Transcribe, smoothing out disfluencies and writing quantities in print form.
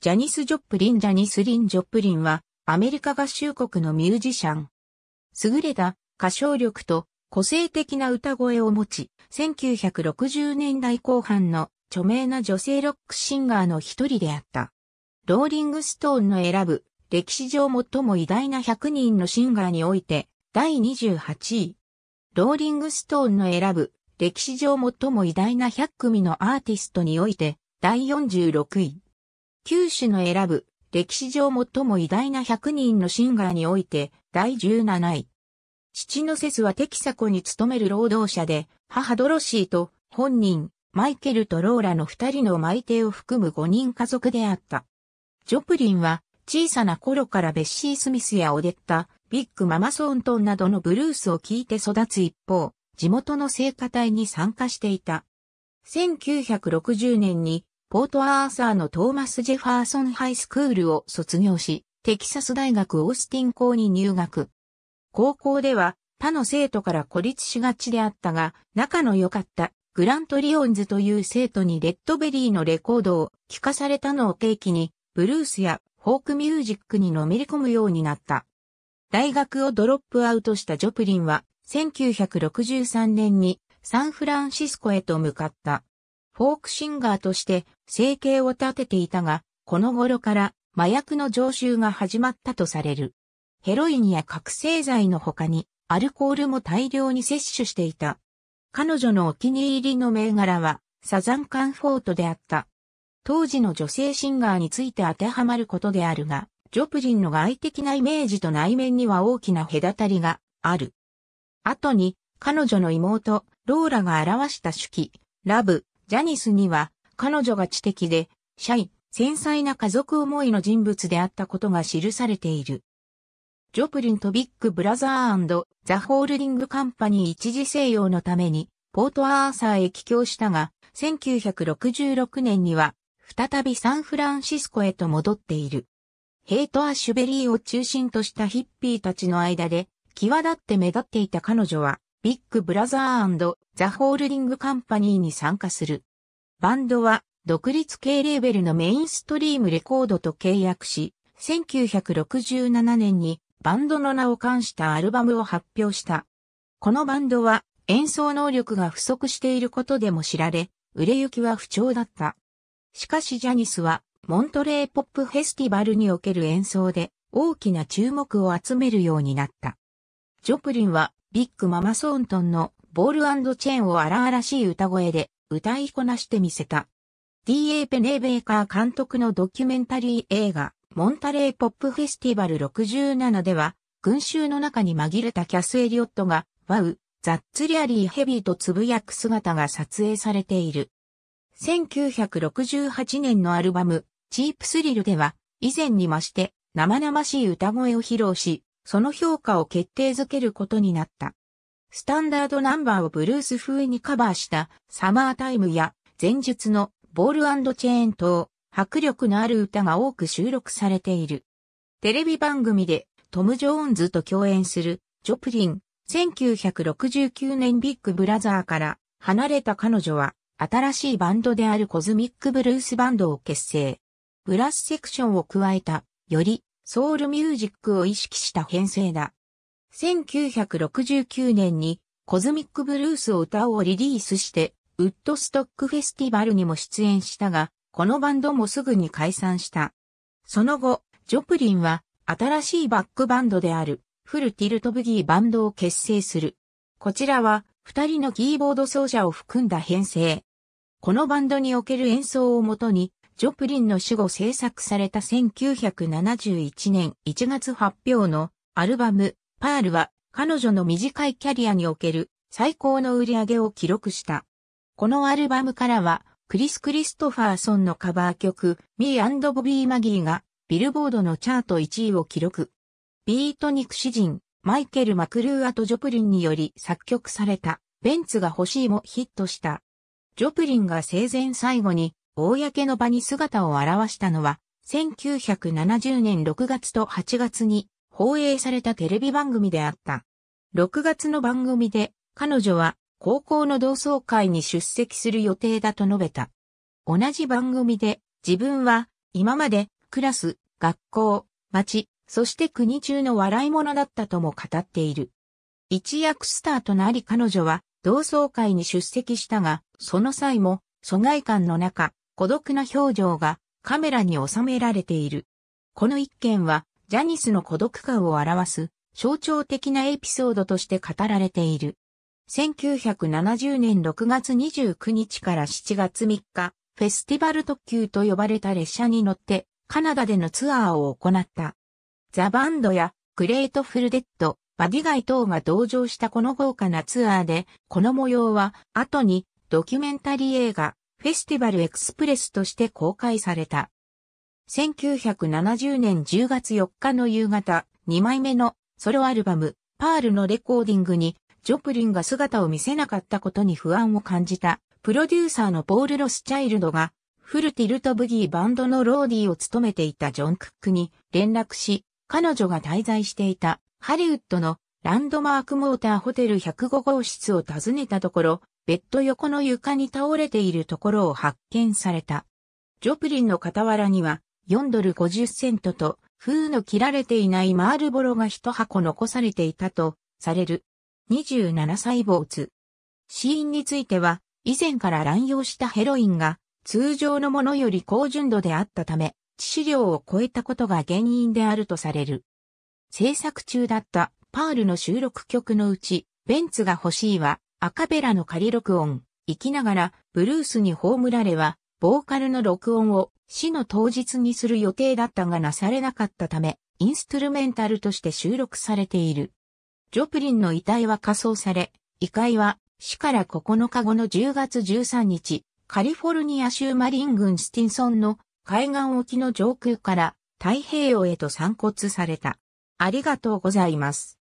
ジャニス・ジョプリン・ジャニス・リン・ジョプリンは、アメリカ合衆国のミュージシャン。優れた歌唱力と個性的な歌声を持ち、1960年代後半の著名な女性ロックシンガーの一人であった。ローリング・ストーンの選ぶ、歴史上最も偉大な100人のシンガーにおいて、第28位。ローリング・ストーンの選ぶ、歴史上最も偉大な100組のアーティストにおいて、第46位。九種の選ぶ、歴史上最も偉大な100人のシンガーにおいて、第17位。父のセスはテキサコに勤める労働者で、母ドロシーと本人、マイケルとローラの2人のマイテを含む5人家族であった。ジョプリンは、小さな頃からベッシー・スミスやオデッタ、ビッグ・ママ・ソーントンなどのブルースを聴いて育つ一方、地元の聖歌隊に参加していた。1960年に、ポートアーサーのトーマス・ジェファーソンハイスクールを卒業し、テキサス大学オースティン校に入学。高校では他の生徒から孤立しがちであったが、仲の良かったグラント・リオンズという生徒にレッドベリーのレコードを聴かされたのを契機に、ブルースやフォークミュージックにのめり込むようになった。大学をドロップアウトしたジョプリンは、1963年にサンフランシスコへと向かった。フォークシンガーとして生計を立てていたが、この頃から麻薬の常習が始まったとされる。ヘロインや覚醒剤の他にアルコールも大量に摂取していた。彼女のお気に入りの銘柄はサザンカンフォートであった。当時の女性シンガーについて当てはまることであるが、ジョプリンの外的なイメージと内面には大きな隔たりがある。後に彼女の妹、ローラが表した手記、ラブ。ジャニスには彼女が知的でシャイ、繊細な家族思いの人物であったことが記されている。ジョプリンとビッグブラザー&ザ・ホールディング・カンパニー一時静養のためにポートアーサーへ帰郷したが、1966年には再びサンフランシスコへと戻っている。ヘイト・アッシュベリーを中心としたヒッピーたちの間で際立って目立っていた彼女は、ビッグブラザー&ザ・ホールディング・カンパニーに参加する。バンドは独立系レーベルのメインストリームレコードと契約し、1967年にバンドの名を冠したアルバムを発表した。このバンドは演奏能力が不足していることでも知られ、売れ行きは不調だった。しかしジャニスはモントレーポップフェスティバルにおける演奏で大きな注目を集めるようになった。ジョプリンはビッグママ・ソーントンのボール&チェーンを荒々しい歌声で歌いこなしてみせた。D.A. ペネーベーカー監督のドキュメンタリー映画モンタレーポップフェスティバル67では群衆の中に紛れたキャス・エリオットがワウ、ザッツリアリーヘビーとつぶやく姿が撮影されている。1968年のアルバムチープスリルでは以前に増して生々しい歌声を披露し、その評価を決定づけることになった。スタンダードナンバーをブルース風にカバーしたサマータイムや前述のボール&チェーン等、迫力のある歌が多く収録されている。テレビ番組でトム・ジョーンズと共演するジョプリン、1969年ビッグブラザーから離れた彼女は新しいバンドであるコズミックブルースバンドを結成。ブラスセクションを加えた、よりソウルミュージックを意識した編成だ。1969年にコズミックブルースを歌をリリースして、ウッドストックフェスティバルにも出演したが、このバンドもすぐに解散した。その後、ジョプリンは新しいバックバンドであるフルティルトブギーバンドを結成する。こちらは2人のキーボード奏者を含んだ編成。このバンドにおける演奏をもとに、ジョプリンの死後制作された1971年1月発表のアルバムパールは彼女の短いキャリアにおける最高の売り上げを記録した。このアルバムからはクリス・クリストファーソンのカバー曲 Me and Bobby Magee がビルボードのチャート1位を記録。ビートニク詩人マイケル・マクルーアとジョプリンにより作曲されたベンツが欲しいもヒットした。ジョプリンが生前最後に公の場に姿を現したのは、1970年6月と8月に放映されたテレビ番組であった。6月の番組で彼女は高校の同窓会に出席する予定だと述べた。同じ番組で自分は今まで、クラス、学校、町、そして国中の笑い者だったとも語っている。一躍スターとなり彼女は同窓会に出席したが、その際も疎外感の中、孤独な表情がカメラに収められている。この一件はジャニスの孤独感を表す象徴的なエピソードとして語られている。1970年6月29日から7月3日、フェスティバル特急と呼ばれた列車に乗ってカナダでのツアーを行った。ザ・バンドやグレートフル・デッド、バディガイ等が同乗したこの豪華なツアーで、この模様は後にドキュメンタリー映画フェスティバルエクスプレスとして公開された。1970年10月4日の夕方、2枚目のソロアルバムパールのレコーディングにジョプリンが姿を見せなかったことに不安を感じたプロデューサーのポール・ロスチャイルドがフルティルト・ブギーバンドのローディーを務めていたジョン・クックに連絡し、彼女が滞在していたハリウッドのランドマークモーターホテル105号室を訪ねたところ、ベッド横の床に倒れているところを発見された。ジョプリンの傍らには$4.50と封の切られていないマールボロが一箱残されていたとされる。27歳没。死因については以前から乱用したヘロインが通常のものより高純度であったため、致死量を超えたことが原因であるとされる。制作中だったパールの収録曲のうち、ベンツが欲しいはアカペラの仮録音、生きながらブルースに葬られは、ボーカルの録音を死の当日にする予定だったがなされなかったため、インストゥルメンタルとして収録されている。ジョプリンの遺体は火葬され、遺体は死から9日後の10月13日、カリフォルニア州マリン郡スティンソンの海岸沖の上空から太平洋へと散骨された。ありがとうございます。